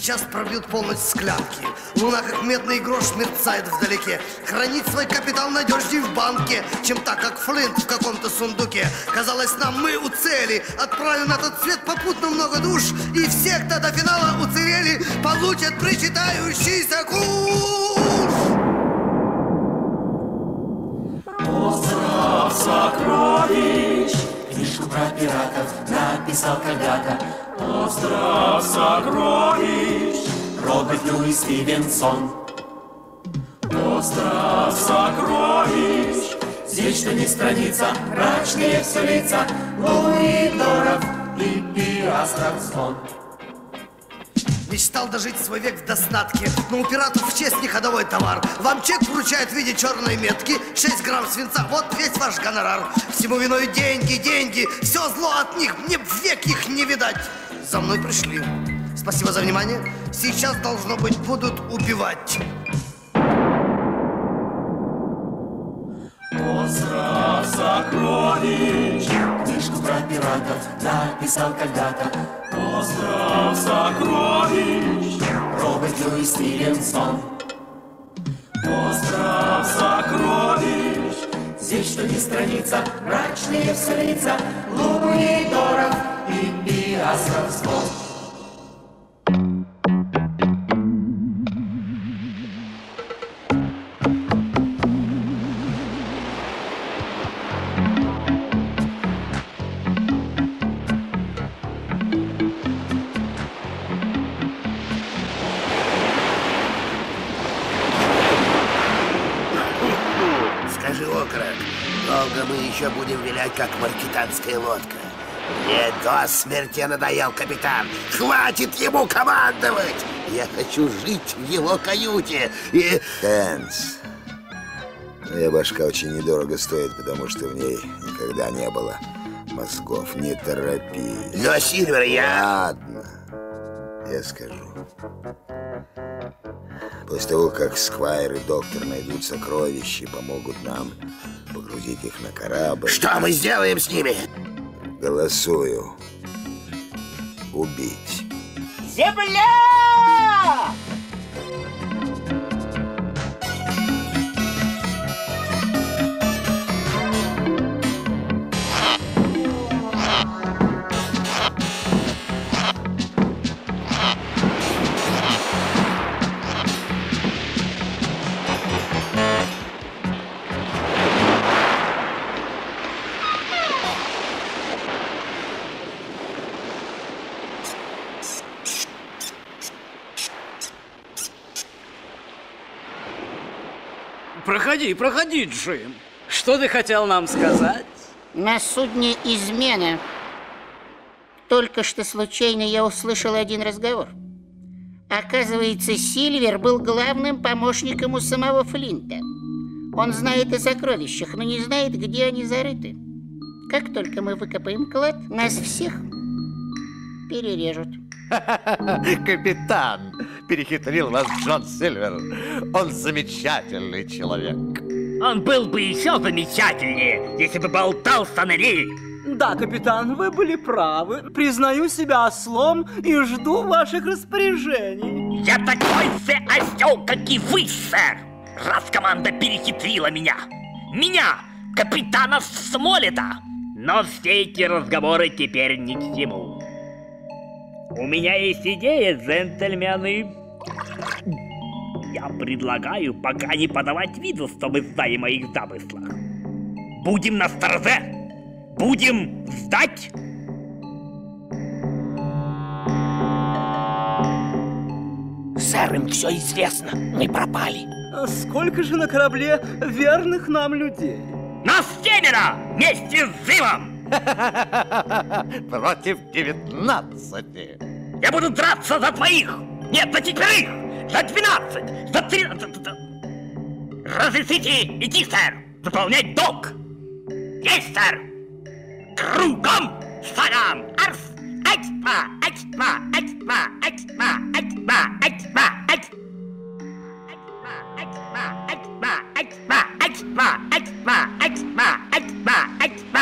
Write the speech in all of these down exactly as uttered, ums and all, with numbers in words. Сейчас пробьют полночь склянки. Луна, как медный грош, мерцает вдалеке. Хранить свой капитал надежней в банке, чем так, как Флинт в каком-то сундуке. Казалось нам, мы у цели. Отправим на тот свет попутно много душ. И все, кто до финала уцелели, получат причитающийся куш. Остров сокровищ. Книжку про пиратов написал когда-то. Остров сокровищ. Роберт Льюис Стивенсон. Остров сокровищ. Здесь что не страница, мрачные все лица луидоров и пиратских звон. Мечтал дожить свой век в достатке, но у пиратов в честь не ходовой товар. Вам чек вручают в виде черной метки, шесть грамм свинца, вот весь ваш гонорар. Всему виной деньги, деньги, все зло от них, мне в век их не видать. За мной пришли. Спасибо за внимание. Сейчас, должно быть, будут убивать. Остров сокровищ. Книжку про пиратов написал когда-то. Остров сокровищ. Роберт Льюис Стивенсон. Остров сокровищ. Здесь что не страница, мрачные все лица луидоров и пиратских звон. Еще будем вилять, как маркетанская лодка. Мне до смерти надоел капитан. Хватит ему командовать! Я хочу жить в его каюте. И... Хендс. Моя башка очень недорого стоит, потому что в ней никогда не было мозгов. Не торопись. Но, Сильвер, я... Ладно. Я скажу. После того, как Сквайр и доктор найдут сокровища и помогут нам погрузить их на корабль... Что мы сделаем с ними? Голосую. Убить. Земля! Проходи, проходи, Джим. Что ты хотел нам сказать? На судне измена. Только что случайно я услышал один разговор. Оказывается, Сильвер был главным помощником у самого Флинта. Он знает о сокровищах, но не знает, где они зарыты. Как только мы выкопаем клад, нас всех перережут. Капитан! Перехитрил вас Джон Сильвер. Он замечательный человек. Он был бы еще замечательнее, если бы болтал штаны. Да, капитан, вы были правы. Признаю себя ослом и жду ваших распоряжений. Я такой же осел, как и вы, сэр. Раз команда перехитрила меня. Меня, капитана Смоллетта. Но все эти разговоры теперь ни к чему. У меня есть идея, джентльмены. Я предлагаю пока не подавать виду, что мы знаем о их замыслах. Будем на стороже! Будем ждать! Сэр, им все известно. Мы пропали. Сколько же на корабле верных нам людей? Нас семеро! Вместе с Живом! Против девятнадцати. Я буду драться за твоих! Нет, за четверых! За двенадцать! За тринадцать! Разрешите идти, сэр! Выполнять долг! Есть, сэр! Кругом! Шагом! Арф! Ать-па! Ать-па! Ать-па! Ать-па! Ать-па! Ать-па! Ать-па! Ать-па! Ать-па! Ать-па! Ать-па! Ать-па! Ать-па! Ать-па!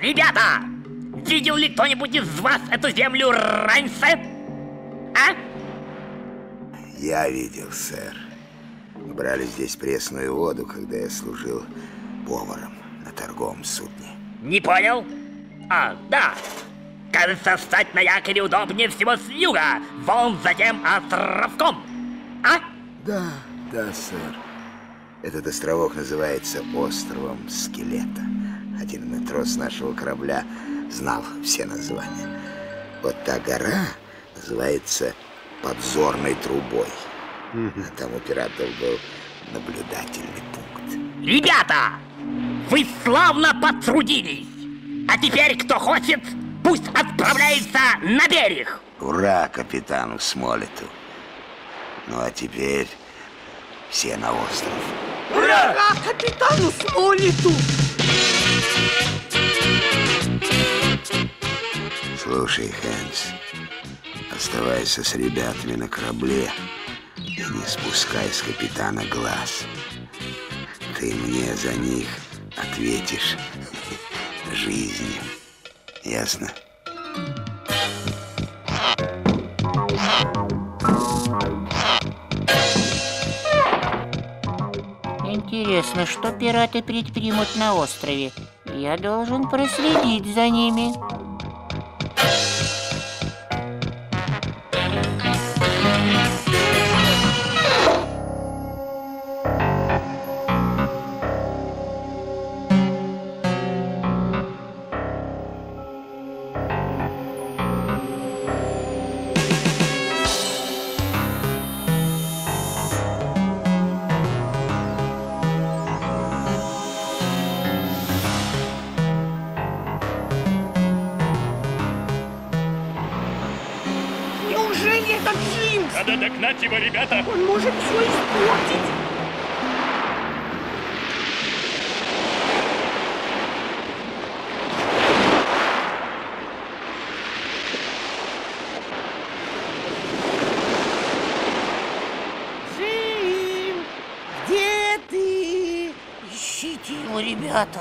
Ребята, видел ли кто-нибудь из вас эту землю раньше? А? Я видел, сэр. Мы брали здесь пресную воду, когда я служил поваром на торговом судне. Не понял? А, да. Кажется, встать на якоре удобнее всего с юга, вон за тем островком. А? Да, да, сэр. Этот островок называется островом скелета. Один матрос нашего корабля знал все названия. Вот та гора называется подзорной трубой. А там у пиратов был наблюдательный пункт. Ребята, вы славно потрудились. А теперь кто хочет, пусть отправляется на берег. Ура капитану Смоллетту. Ну а теперь все на остров. Ура, Ура капитану Смоллетту! Слушай, Хэнс, оставайся с ребятами на корабле и не спускай с капитана глаз. Ты мне за них ответишь жизнью. Ясно? Интересно, что пираты предпримут на острове? Я должен проследить за ними. Надо догнать его, ребята! Он может все испортить! Джим! Где ты? Ищите его, ребята!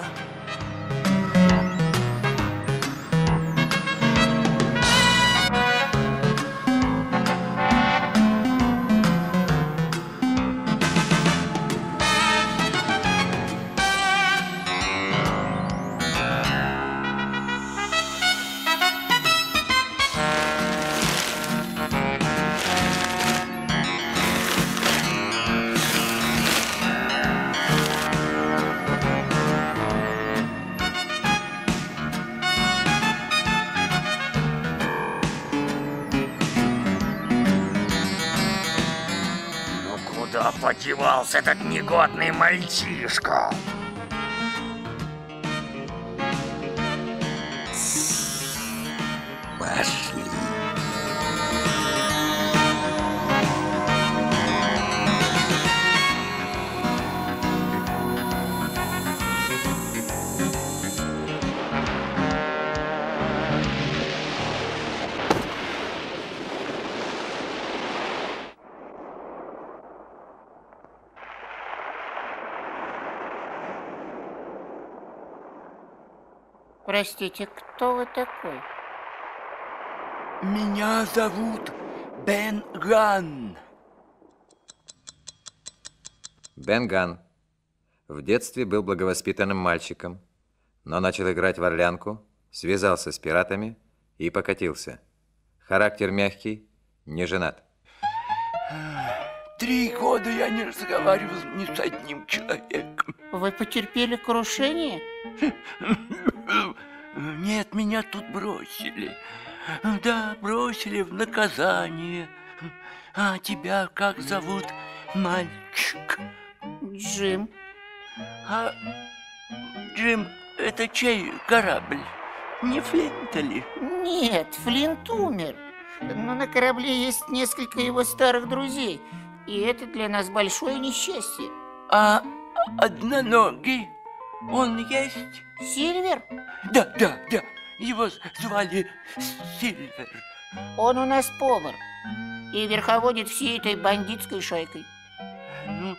Подевался этот негодный мальчишка. Пошли. Простите, кто вы такой? Меня зовут Бен Ганн. Бен Ганн в детстве был благовоспитанным мальчиком, но начал играть в орлянку, связался с пиратами и покатился. Характер мягкий, не женат. Три года я не разговаривал ни с одним человеком. Вы потерпели крушение? Нет, меня тут бросили. Да, бросили в наказание. А тебя как зовут, мальчик? Джим. А Джим, это чей корабль? Не Флинта ли? Нет, Флинт умер. Но на корабле есть несколько его старых друзей. И это для нас большое несчастье. А одноногий он есть? Сильвер? Да, да, да. Его звали Сильвер. Он у нас повар и верховодит всей этой бандитской шайкой. Ну,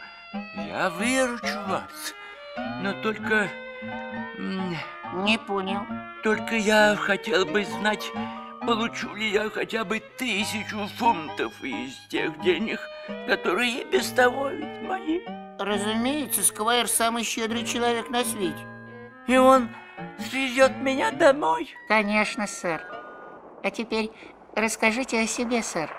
я выручу вас, но только Не понял. Только я хотел бы знать, получу ли я хотя бы тысячу фунтов из тех денег, которые без того ведь мои. Разумеется, Сквайр самый щедрый человек на свете. И он свезет меня домой? Конечно, сэр. А теперь расскажите о себе, сэр.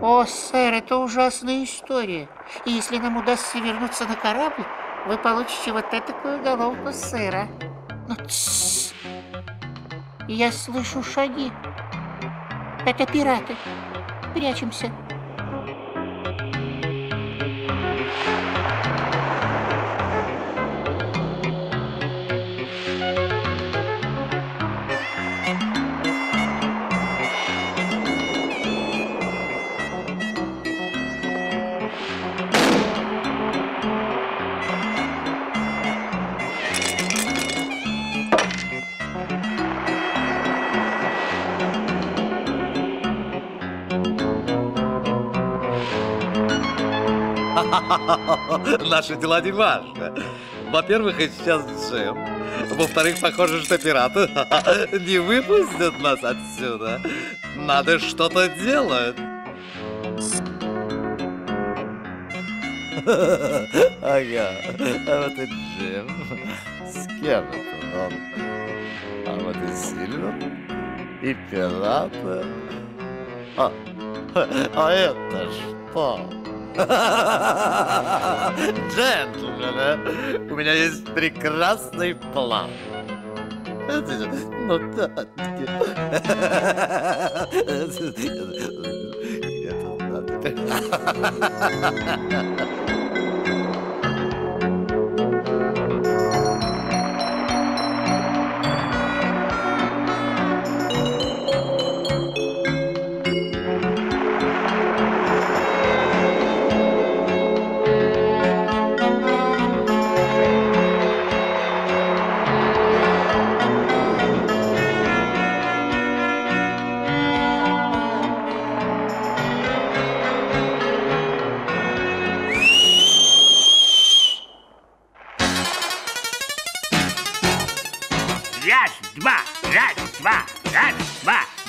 О, сэр, это ужасная история. И если нам удастся вернуться на корабль, вы получите вот этакую головку сыра. Но тссс. Я слышу шаги. Это пираты. Прячемся. Наши дела не важно. Во-первых, сейчас Джим. Во-вторых, похоже, что пираты не выпустят нас отсюда. Надо что-то делать. Ага, а вот и Джим. С кем это он? А вот и Сильвер, и пираты. А, а это что? Джентльмены, у меня есть прекрасный план. Ну так.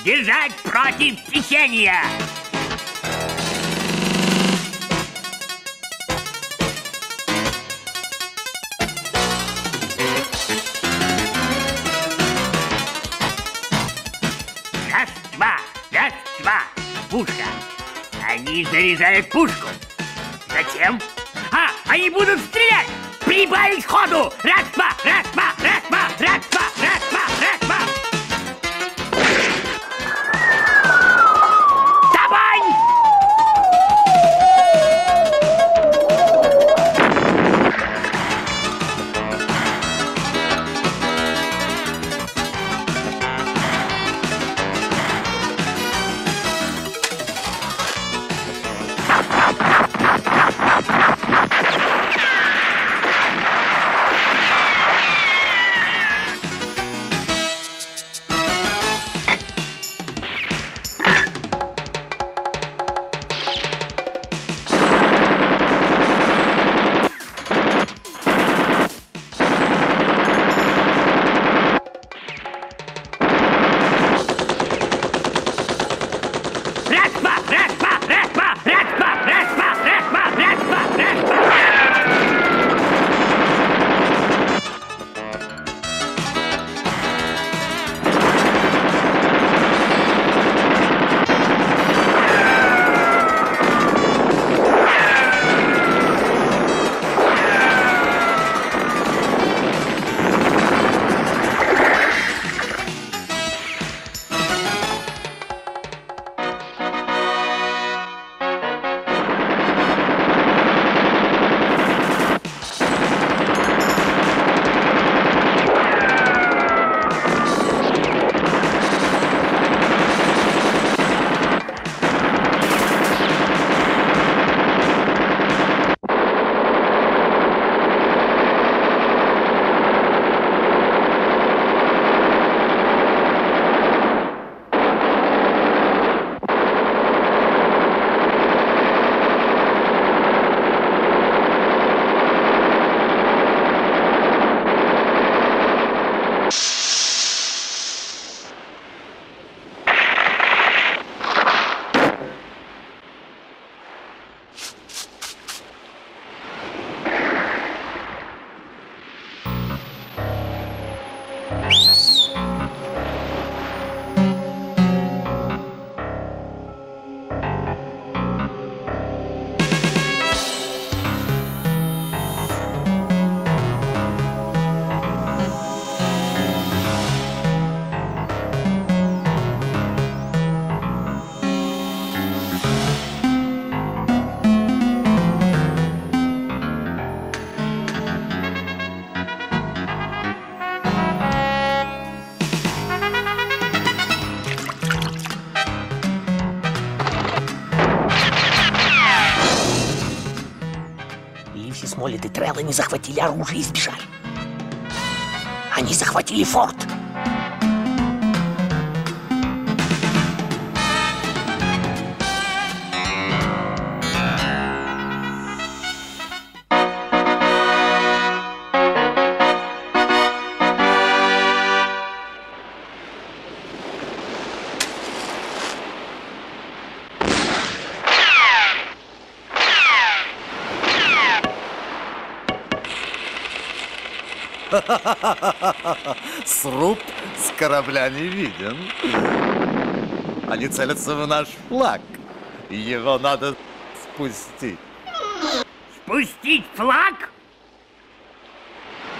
Бежать против течения! Раз, два, раз, два, пушка. Они заряжают пушку. Зачем? А, они будут стрелять! Прибавить ходу! Раз, два, раз, два, раз, два, раз, два, раз, два, раз, два! Смоллетт и Трелани захватили оружие и сбежали. Они захватили форт. Сруб с корабля не виден. Они целятся в наш флаг. Его надо спустить. Спустить флаг?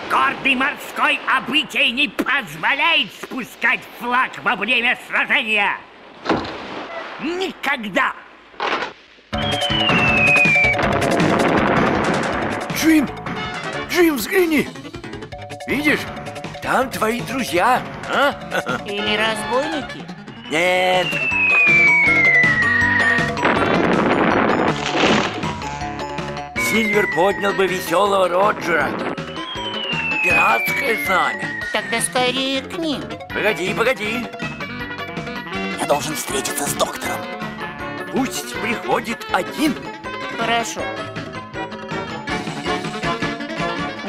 Гордый морской обычай не позволяет спускать флаг во время сражения. Никогда! Джим! Джим, взгляни! Видишь? Там твои друзья, а? Или разбойники? Нет! Сильвер поднял бы веселого Роджера. Пиратское знамя. Тогда скорее к ним. Погоди, погоди. Я должен встретиться с доктором. Пусть приходит один. Хорошо.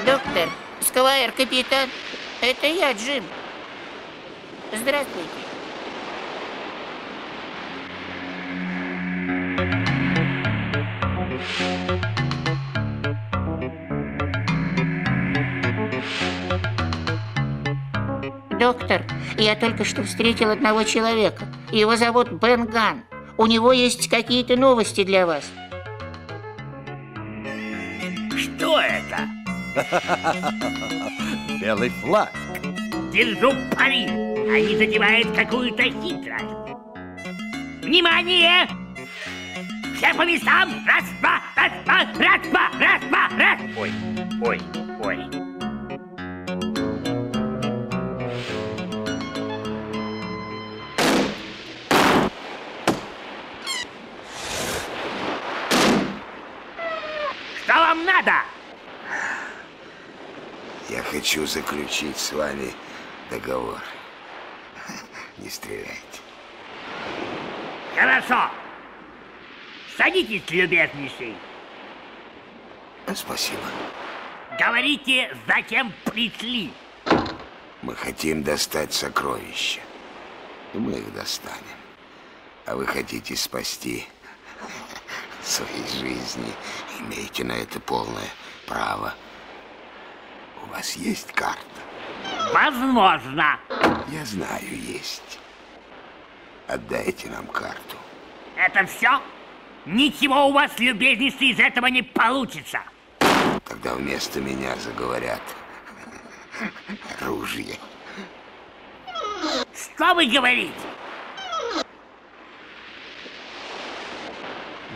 Доктор, Сквайр, капитан, это я, Джим. Здравствуйте. Доктор, я только что встретил одного человека. Его зовут Бен Ганн. У него есть какие-то новости для вас. Что это? Белый флаг. Держу пари. Они затевают какую-то хитрость. Внимание! Все по местам! Раз, два, раз, два, раз, два, раз, два, раз! Ой, ой, ой. Что вам надо? Я хочу заключить с вами договор. Не стреляйте. Хорошо. Садитесь, любезнейший. Спасибо. Говорите, зачем пришли. Мы хотим достать сокровища. И мы их достанем. А вы хотите спасти своей жизни. Имеете на это полное право. У вас есть карта? Возможно. Я знаю, есть. Отдайте нам карту. Это все? Ничего у вас, любезнейший, из этого не получится. Тогда вместо меня заговорят ружья. Что вы говорите?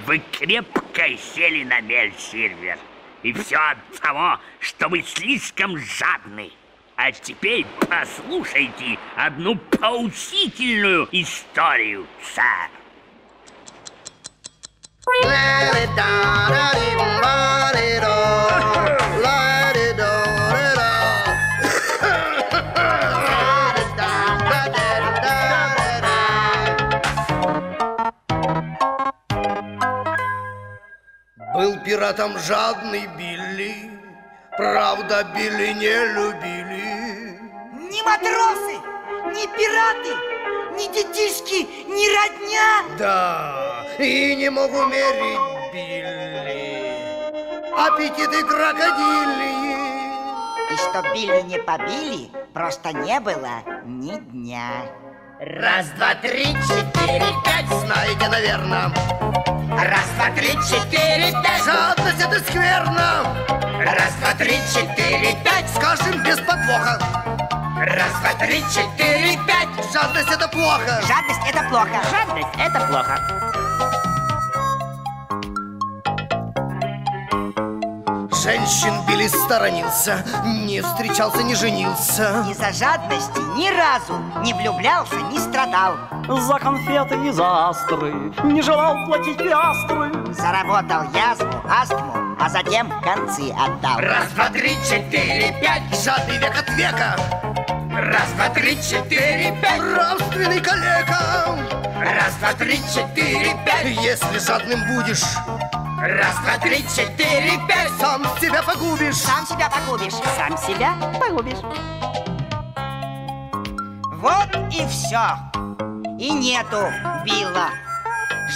Вы крепко сели на мель, Сильвер. И все от того, что вы слишком жадны. А теперь послушайте одну поучительную историю, сэр. Был пиратом жадный Билли, правда, Билли не любили. Ни матросы, ни пираты, ни детишки, ни родня. Да, и не мог умерить Билли, аппетиты крокодили. И что Билли не побили, просто не было ни дня. Раз, два, три, четыре, пять, знаете, наверное. Раз, два, три, четыре, пять. Жадность это скверно. Раз, два, три, четыре, пять. Скажем без подвоха. Раз, два, три, четыре, пять. Жадность это плохо. Жадность это плохо. Жадность это плохо. Женщин Билли сторонился, не встречался, не женился. Ни за жадности ни разу не влюблялся, не страдал. За конфеты и за астры не желал платить пиастры. Заработал язву, астму, а затем концы отдал. Раз, два, три, четыре, пять. Жадный век от века. Раз, два, три, четыре, пять. Равственный коллега. Раз, два, три, четыре, пять. Если жадным будешь... Раз, два, три, четыре, пять. Сам себя погубишь. Сам себя погубишь. Сам себя погубишь. Вот и все. И нету Билла.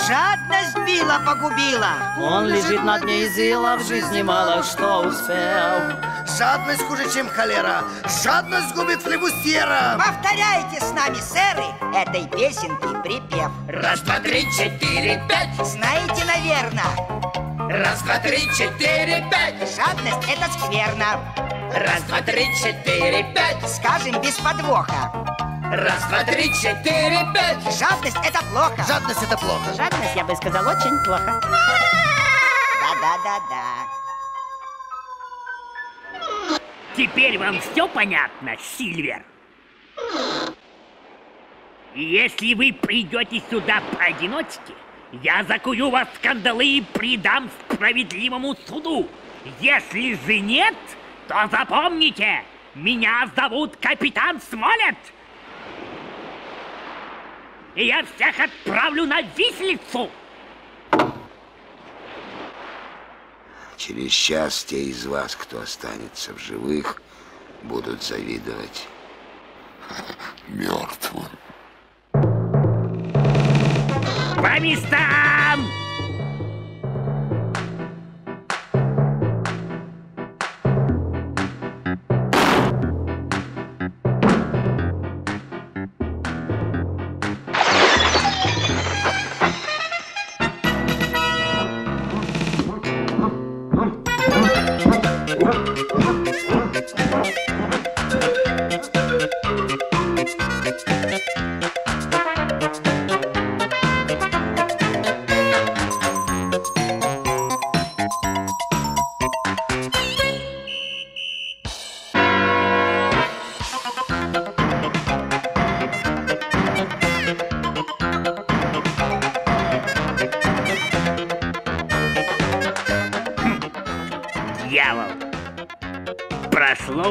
Жадность била, погубила. Он лежит на дне изила, в жизни мало что успел. Жадность хуже, чем холера. Жадность губит флебустьера. Повторяйте с нами, сэры, этой песенки припев. Раз, два, три, четыре, пять. Знаете, наверное. Раз, два, три, четыре, пять. Жадность – это скверно. Раз, два, три, четыре, пять. Скажем без подвоха. Раз, два, три, четыре, пять. Жадность – это плохо. Жадность – это плохо. Жадность, я бы сказал, очень плохо. Да-да-да-да. Теперь вам все понятно, Сильвер? Если вы придете сюда поодиночке, я закую вас в кандалы и предам справедливому суду. Если же нет, то запомните, меня зовут Капитан Смоллетт. И я всех отправлю на виселицу! Через час те из вас, кто останется в живых, будут завидовать мертвым. По местам!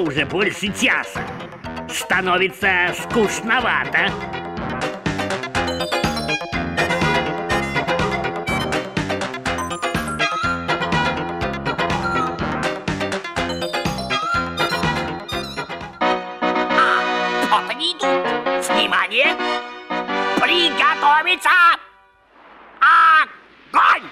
Уже больше часа. Становится скучновато. А, вот они идут. Внимание! Приготовиться! Огонь!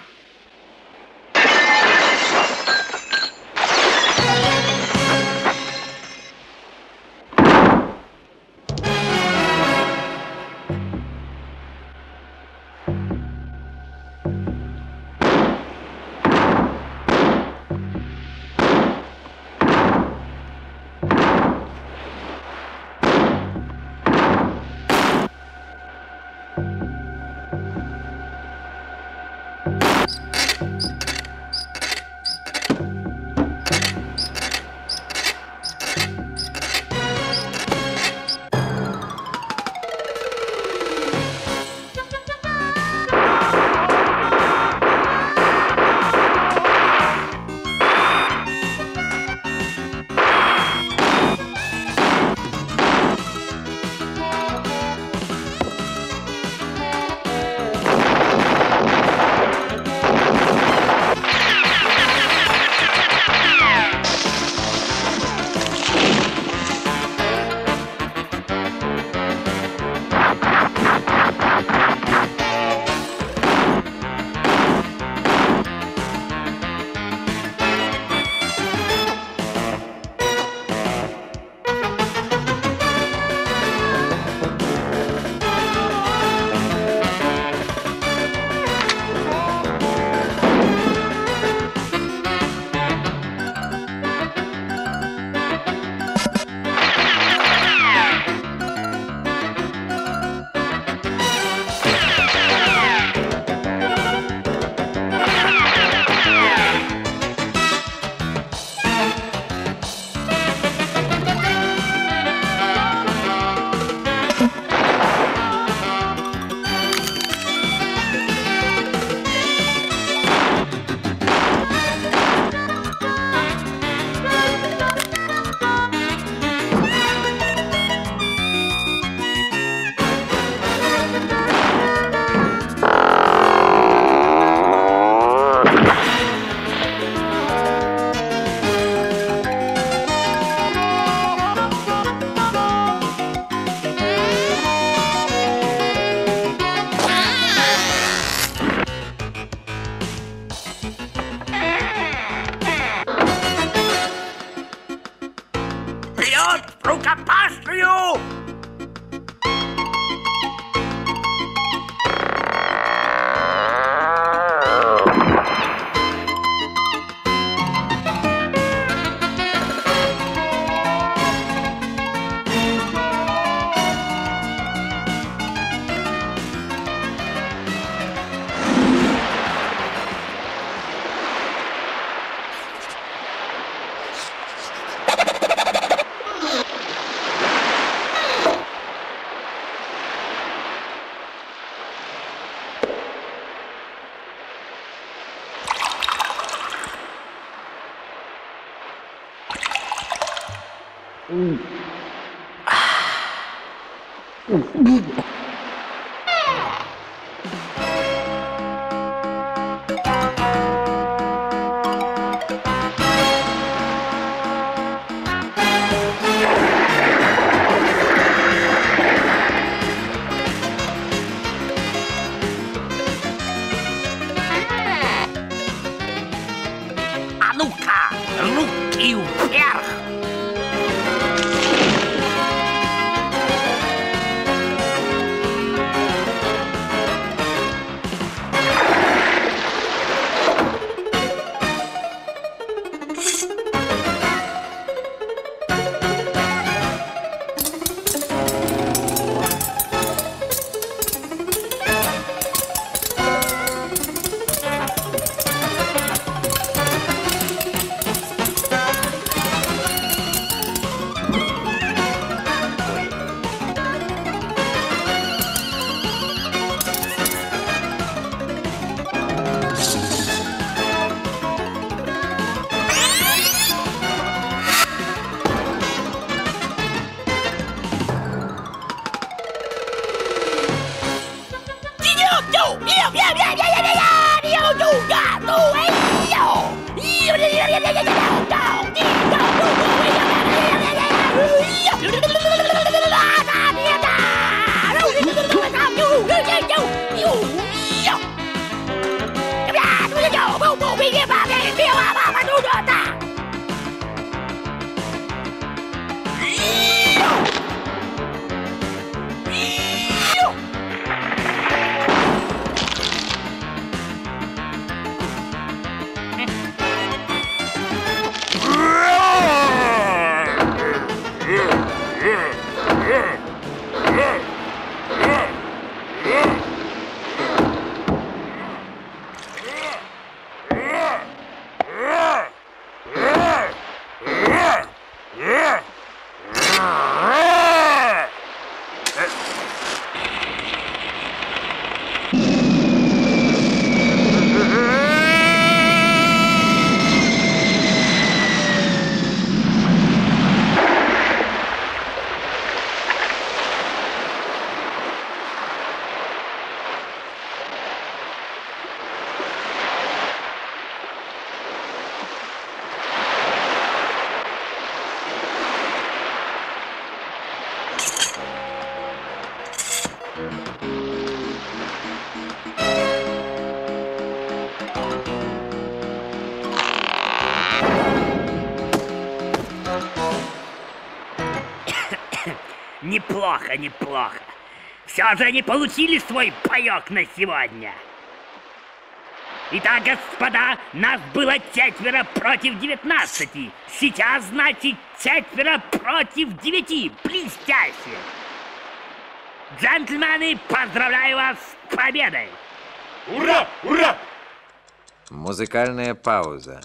говорю! Неплохо, неплохо. Все же они получили свой паёк на сегодня. Итак, господа, нас было четверо против девятнадцати. Сейчас, значит, четверо против девяти. Блестяще. Джентльмены, поздравляю вас с победой. Ура! Ура! Музыкальная пауза.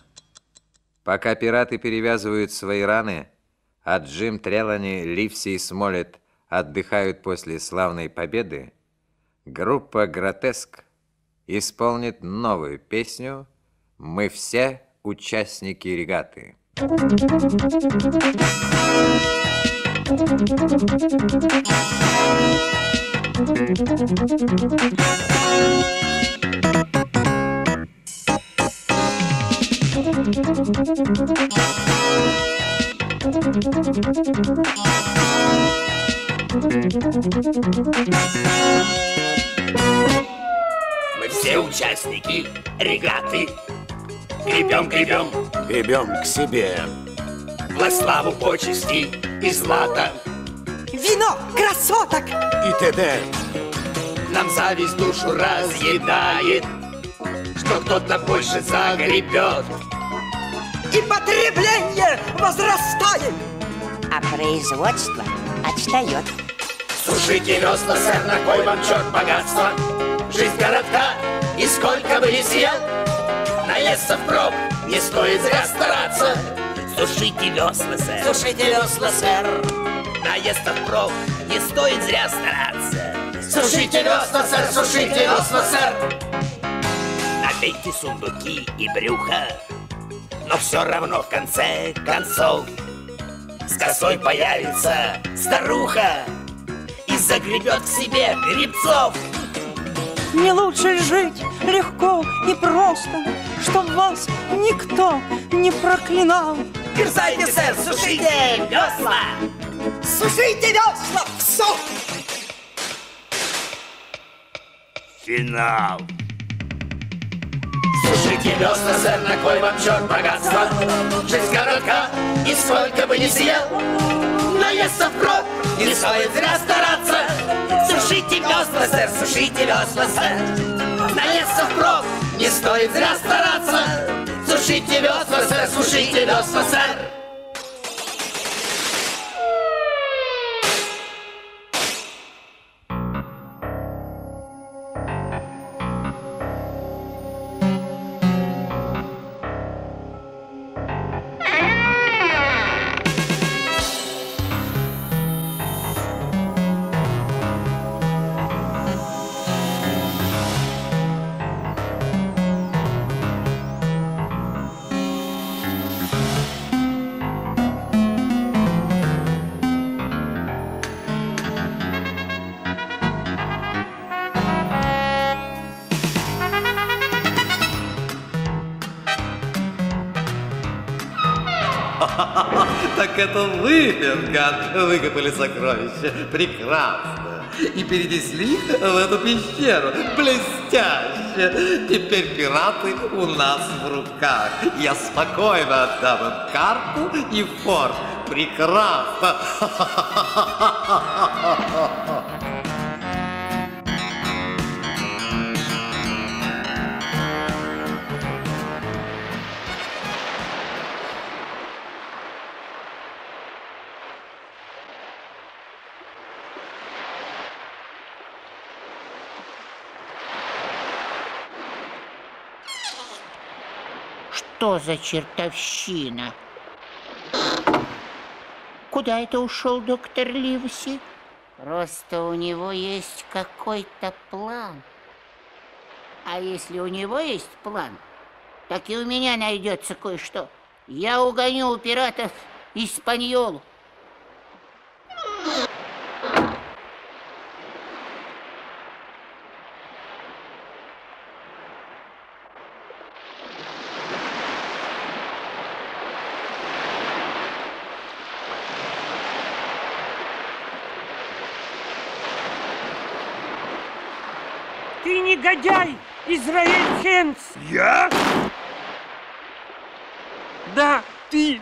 Пока пираты перевязывают свои раны, а Джим Трелани, Ливси и Смоллетт отдыхают после славной победы, группа «Гротеск» исполнит новую песню «Мы все участники регаты». Мы все участники регаты. Гребем, гребем, гребем к себе во славу почести и злата. вино, красоток и т.д. Нам зависть душу разъедает, что кто-то больше загребет. И потребление возрастает, а производство отстает. Сушите весла, сэр, на кой вам черт богатство? Жизнь коротка, и сколько бы ни съел, наесться впрок, не стоит зря стараться. Сушите весла, сэр, сушите весла, сэр, наесться впрок, не стоит зря стараться. Сушите весла, сэр, сушите весла, сэр. Набейте сундуки и брюха, но все равно в конце концов с косой появится старуха и загребет к себе гребцов. Не лучше жить легко и просто, чтоб вас никто не проклинал. Дерзайте, сэр, сушите весла! Сушите весла, всё! Финал. Сушите весла, сэр, на кой вам черт богатство? Жизнь коротка, и сколько бы ни съел, наесться впрок, не стоит зря стараться. Сушите весла, сэр, сушите весла, сэр, наесться впрок, не стоит зря стараться. Сушите весла, сэр, сушите весла, сэр. Так это вы, Бен Ганн, выкопали сокровища. Прекрасно. И перенесли в эту пещеру. Блестяще. Теперь пираты у нас в руках. Я спокойно отдам им карту и форт. Прекрасно. Что за чертовщина? Куда это ушел доктор Ливси? Просто у него есть какой-то план. А если у него есть план, так и у меня найдется кое-что. Я угоню у пиратов Испаньолу. Негодяй, Израэль Хендс! Я? Да, ты!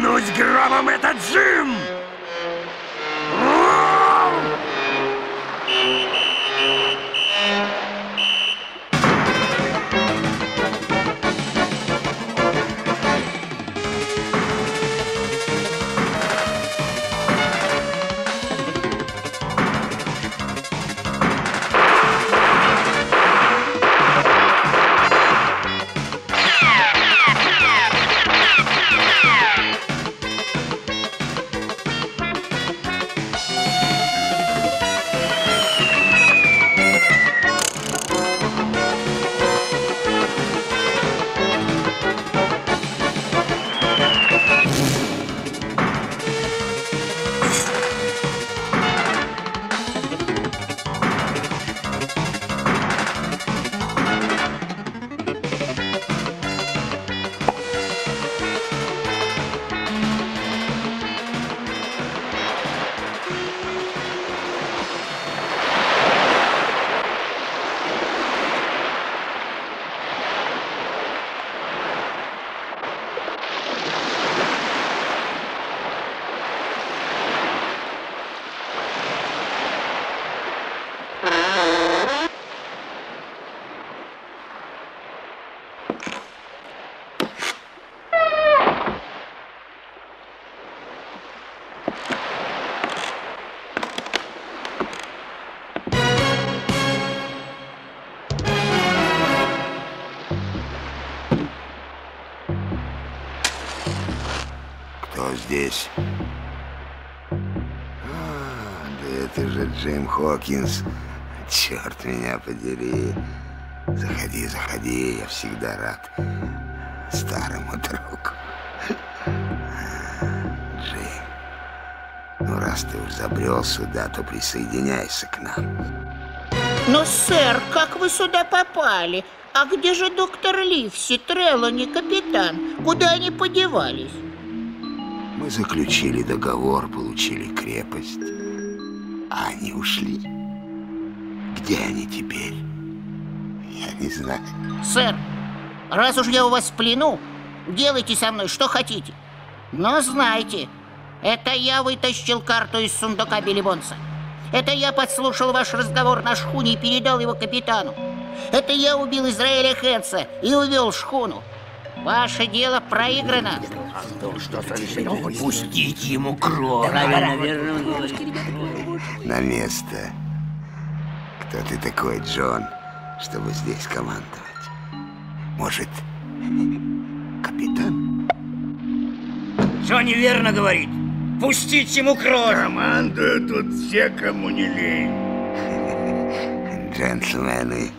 Клянусь громом, это Джим! Здесь. А, да это же Джим Гокинс. Черт меня подери. Заходи, заходи, я всегда рад старому другу. Джим, ну раз ты уж забрел сюда, то присоединяйся к нам. Но, сэр, как вы сюда попали? А где же доктор Ливси, Трелани, капитан? Куда они подевались? Мы заключили договор, получили крепость, а они ушли. Где они теперь? Я не знаю. Сэр, раз уж я у вас в плену, делайте со мной что хотите. Но знайте, это я вытащил карту из сундука Билли Бонса. Это я подслушал ваш разговор на шхуне и передал его капитану. Это я убил Израэля Хендса и увел шхуну. Ваше дело проиграно. Пустите ему кровь. На место. Кто ты такой, Джон, чтобы здесь командовать? Может, капитан? Все неверно говорит. Пустить ему кровь. Командуют тут все, кому не лень. Джентльмены,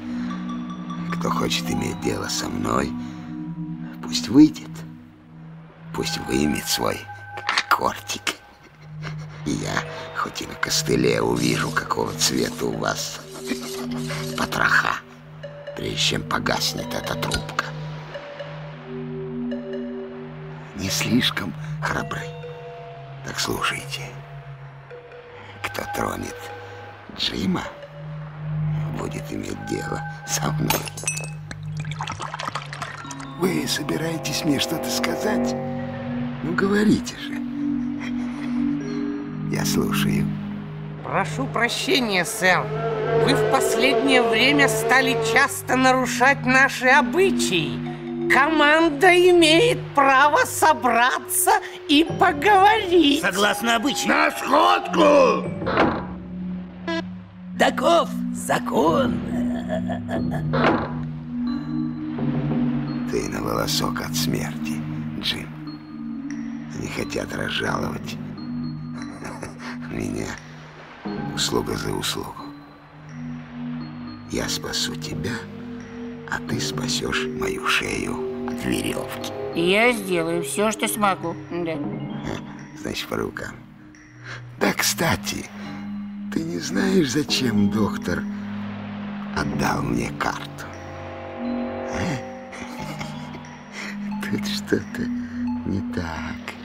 кто хочет иметь дело со мной, пусть выйдет, пусть выймет свой кортик. И я хоть и на костыле увижу, какого цвета у вас потроха, прежде чем погаснет эта трубка. Не слишком храбры. Так слушайте, кто тронет Джима, будет иметь дело со мной. Вы собираетесь мне что-то сказать? Ну, говорите же. Я слушаю. Прошу прощения, сэр. Вы в последнее время стали часто нарушать наши обычаи. Команда имеет право собраться и поговорить. Согласно обычаю. На сходку! Таков закон. Ты на волосок от смерти, Джим. Они хотят разжаловать меня. Услуга за услугу. Я спасу тебя, а ты спасешь мою шею от веревки. Я сделаю все, что смогу. Да. Значит, по рукам. Да, кстати, ты не знаешь, зачем доктор отдал мне карту? А? Что-то не так.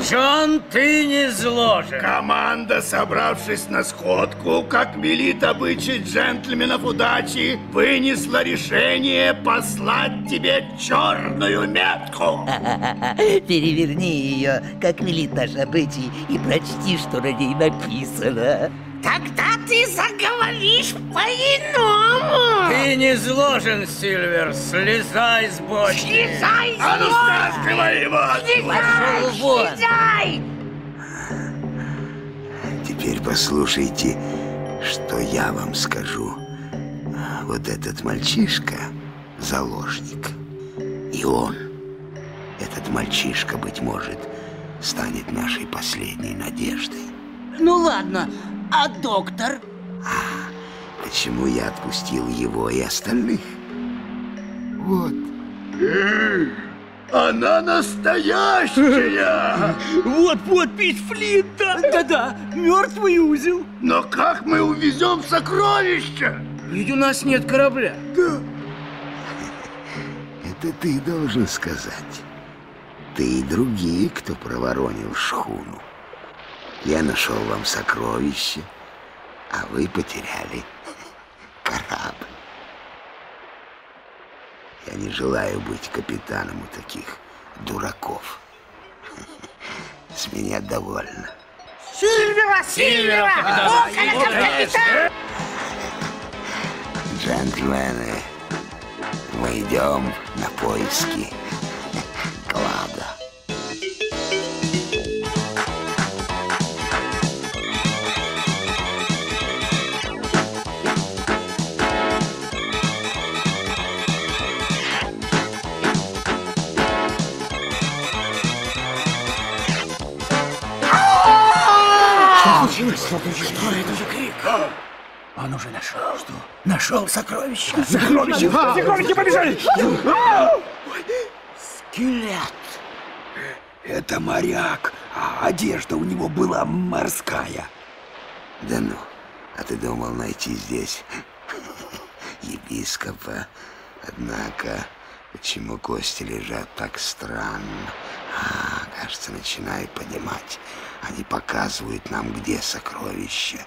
Джон, ты не изложен. Команда, собравшись на сходку, как велит обычай джентльменов удачи, вынесла решение послать тебе черную метку. Переверни ее, как велит наш обычай, и прочти, что на ней написано. Тогда ты заговоришь по-иному. Ты не изложен, Сильвер. Слезай с бочки. Слезай с бочки. А ну стаскивай его. Слезай, слезай. Теперь послушайте, что я вам скажу. Вот этот мальчишка – заложник. И он, этот мальчишка, быть может, станет нашей последней надеждой. Ну ладно. А доктор? А, почему я отпустил его и остальных? Вот. Она настоящая! Вот подпись Флинта! Да-да, мертвый узел. Но как мы увезем сокровища? Ведь у нас нет корабля. Да. Это ты должен сказать. Ты и другие, кто проворонил шхуну. Я нашел вам сокровище, а вы потеряли корабль. Я не желаю быть капитаном у таких дураков. С меня довольно. Сильвера! Сильвера! Около капитана! Джентльмены, мы идем на поиски клада. Что это за крик? Он уже нашел. Что? Нашел сокровище. Сокровище. Сокровище побежали. Скелет. Это моряк. А одежда у него была морская. Да ну. А ты думал найти здесь епископа? Однако, почему кости лежат так странно? А, кажется, начинаю понимать. Они показывают нам, где сокровища.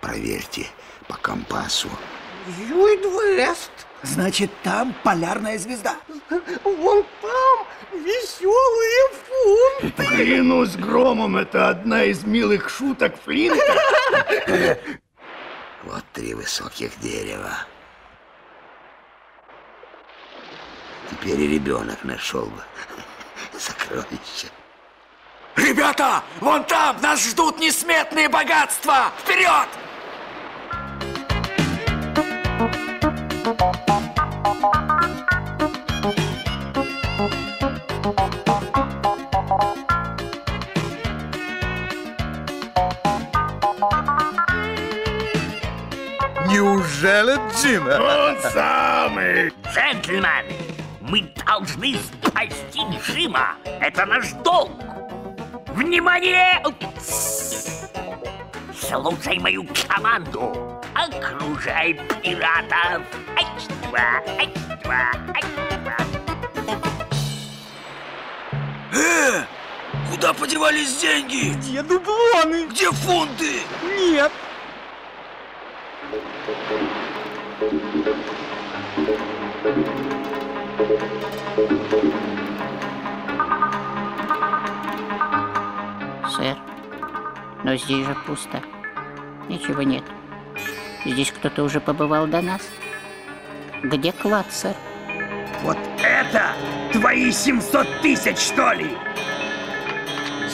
Проверьте по компасу. Юйдвест. Значит, там полярная звезда. Вон там веселые фунты. Клянусь громом, это одна из милых шуток Флинта. Вот три высоких дерева. Теперь и ребенок нашел бы сокровища. Ребята, вон там нас ждут несметные богатства! Вперед! Неужели Джим? Он самый! Джентльмены, мы должны спасти Джима! Это наш долг! Внимание! Слушай мою команду! Окружай пиратов! Ай-два, ай-два, ай-два. Э! Куда подевались деньги? Где дублоны? Где фунты? Нет! Сэр, но здесь же пусто. Ничего нет. Здесь кто-то уже побывал до нас. Где клад, сэр? Вот это твои семьсот тысяч, что ли?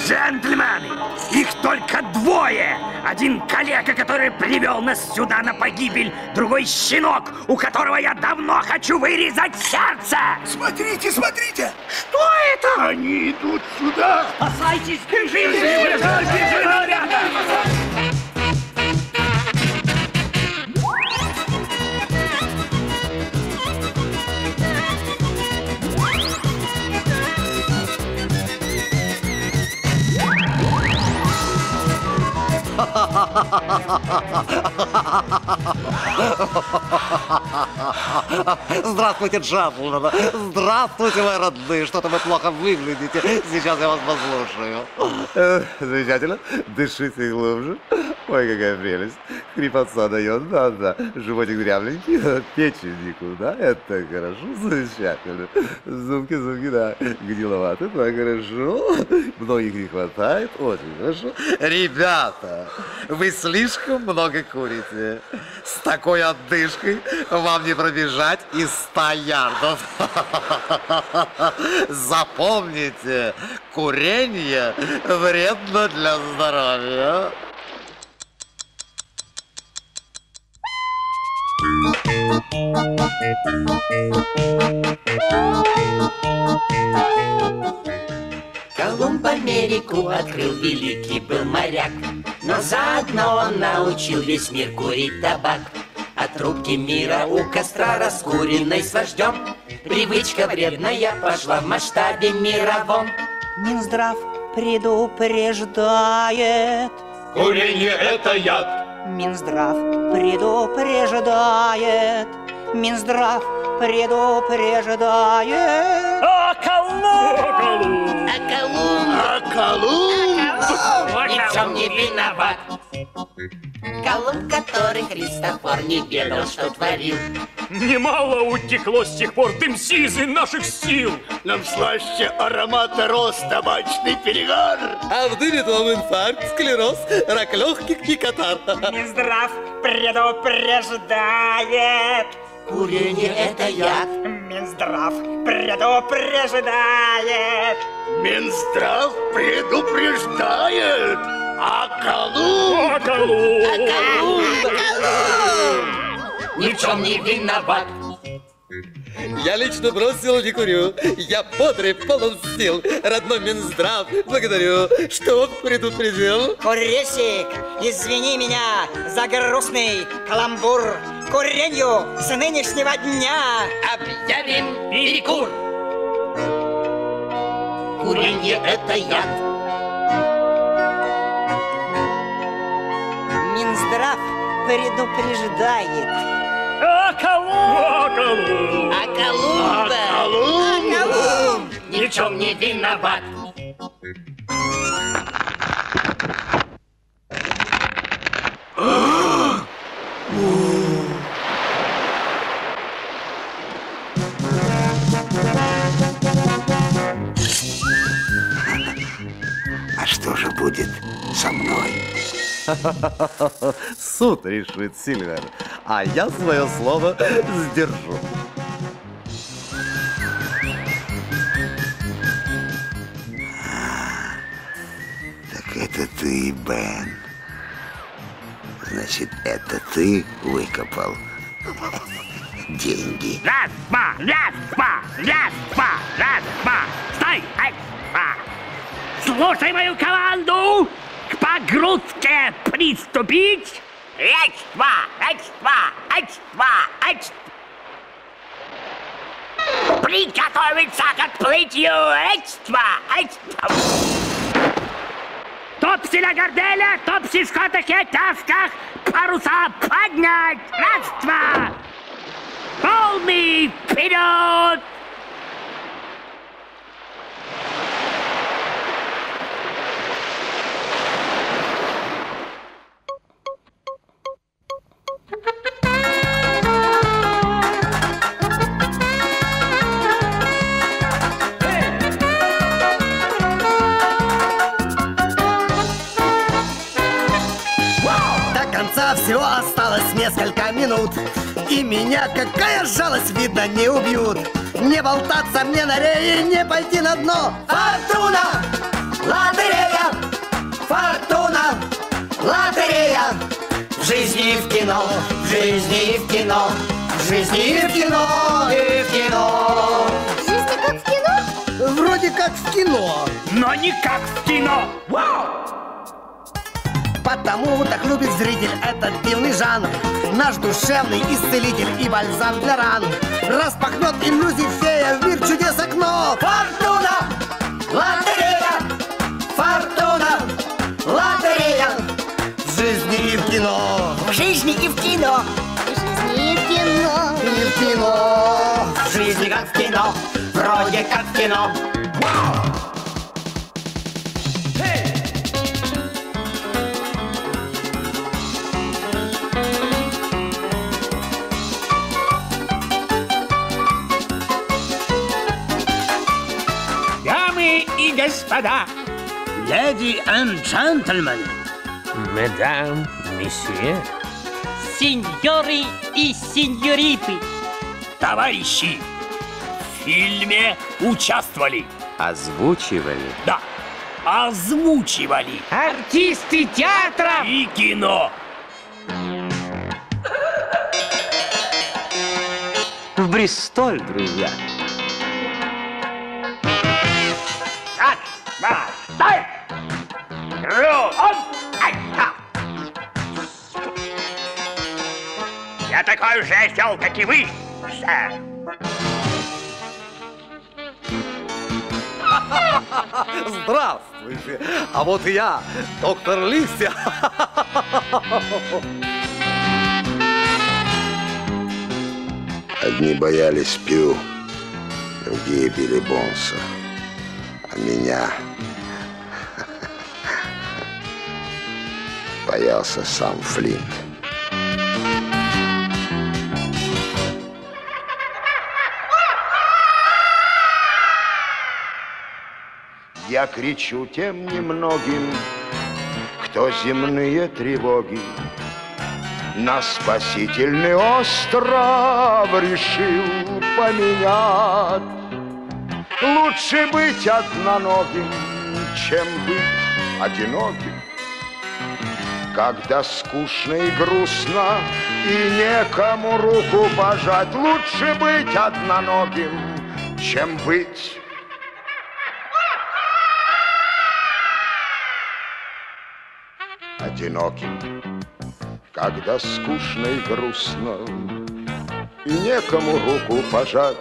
Джентльмены, их только двое. Один калека, который привел нас сюда на погибель. Другой щенок, у которого я давно хочу вырезать сердце. Смотрите, смотрите. Что это? Они идут сюда. Спасайтесь, бежите. Здравствуйте, Джаблон. Здравствуйте, мои родные. Что-то вы плохо выглядите. Сейчас я вас послушаю. Замечательно. Дышите глубже. Ой, какая прелесть. Хрипотца дает, да-да. Животик дрябленький, печень никуда. Это хорошо, замечательно. Зубки, зубки, да. Гниловаты, да, хорошо. Многих не хватает, очень хорошо. Ребята, вы слишком много курите. С такой отдышкой вам не пробежать из ста ярдов. Запомните, курение вредно для здоровья. Колумб Америку открыл, великий был моряк, но заодно он научил весь мир курить табак. От трубки мира у костра, раскуренной с вождем, привычка вредная пошла в масштабе мировом. Минздрав предупреждает, курение это яд. Минздрав предупреждает, Минздрав предупреждает. О, Колумб! О, Колумб! О, Колумб! Ни в чем не виноват. Колумб, который Христофор, не ведал, что творил. Немало утекло с тех пор дымсиз и наших сил. Нам слаще аромата роз, табачный перегар. А вдынет вам инфаркт, склероз, рак легких и катар. Минздрав предупреждает, курение это яд. Минздрав предупреждает, Минздрав предупреждает. А Колумб, а Колумб, а Колумб, а Колумб ни в чем не виноват. Я лично бросил, не курю, я бодрый, полон сил. Родной Минздрав благодарю, что он предупредил. Курильщик, извини меня за грустный каламбур. Куренью с нынешнего дня объявим перекур. Куренье это яд. Минздрав предупреждает. А Колумб! А Колумб! А Колумб! Ни в чем не виноват. А что же будет со мной? Суд решит, Сильвер, а я свое слово сдержу. А, так это ты, Бен. Значит, это ты выкопал деньги. Раз, два, раз, два, раз, два, раз, два. Стой! Ай, два. Слушай мою команду! К погрузке приступить! Эч-два! Эч-два! Эч-два! Эч-два! Приготовиться к отплытию! Эч-два! Эч-два! Топси на горделе! Топси в шкотах и тасках! Паруса поднять! Раз-два! Полный вперед! Всего осталось несколько минут, и меня, какая жалость, видно, не убьют. Не болтаться мне на рее, не пойти на дно. Фортуна, лотерея, фортуна, лотерея. В жизни и в кино, в жизни и в кино, в жизни и в кино, и в кино. Жизнь как в кино? Вроде как в кино. Но не как в кино. Вау! Потому так любит зритель этот дивный жанр, наш душевный исцелитель и бальзам для ран. Распахнет иллюзий фея, в мир чудес окно. Фортуна, лотерея, фортуна, лотерея. В жизни я как в кино. Дамы и господа, леди и джентльмены, мадам, месье, сеньоры и сеньориты, товарищи, в фильме участвовали. Озвучивали? Да, озвучивали. Артисты театра и кино. В Бристоль, друзья. Так, давай, давай. Я такой же осел, как и вы, сэр. Здравствуйте. А вот и я, доктор Ливси. Одни боялись Пью, другие Билли Бонса, а меня боялся сам Флинт. Я кричу тем немногим, кто земные тревоги на спасительный остров решил поменять. Лучше быть одноногим, чем быть одиноким, когда скучно и грустно и некому руку пожать. Лучше быть одноногим, чем быть... одиноким, когда скучно и грустно, и некому руку пожать.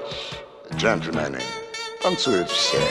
Джентльмены, танцуют все.